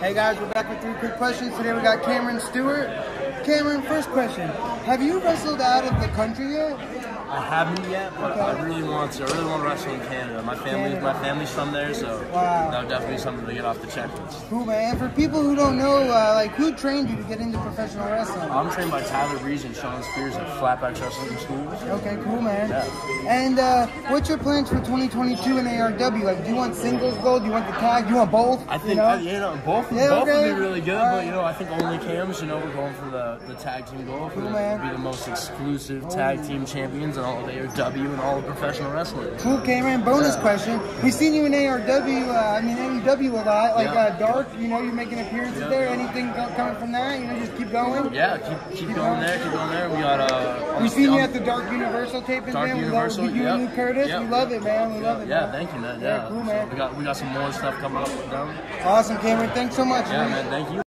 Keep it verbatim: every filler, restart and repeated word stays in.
Hey guys, we're back with three quick questions. Today we got Cameron Stewart. Cameron, first question. Have you wrestled out of the country yet? I haven't yet, but okay. I really want to. I really want to wrestle in Canada. My family, Canada. my family's from there, so wow. That would definitely be something to get off the checklist. Cool, man. For people who don't know, uh, like who trained you to get into professional wrestling? I'm trained by Tyler Reason, Sean Spears at Flatback Wrestling School. Okay, cool, man. Yeah. And uh, what's your plans for twenty twenty-two in A R W? Like, do you want singles gold? Do you want the tag? Do you want both? I think you know, I, you know both. Yeah, both okay. would be really good, right. But you know, I think only Cams. You know, we're going for the the tag team goal. Cool, man. Be the most exclusive oh. tag team champions. And all of A R W and all of professional wrestling. Cool, Cameron. Bonus yeah. question. We've seen you in A R W, uh, I mean, A E W a lot, like yeah. uh, Dark, you know, you're making appearances yeah. there. Anything coming from that? You know, just keep going? Yeah, keep, keep, keep going, going there, keep going there. We got, uh, We've seen the, you at the Dark Universal taping, Dark man. Universal, we love you yep. and Luke Curtis. Yep. We love it, man. We love yeah. it, man. Yeah, thank you, man. Yeah, yeah cool, man. So we, got, we got some more stuff coming up. Down. Awesome, Cameron. Thanks so much. Yeah, man. man. Thank you.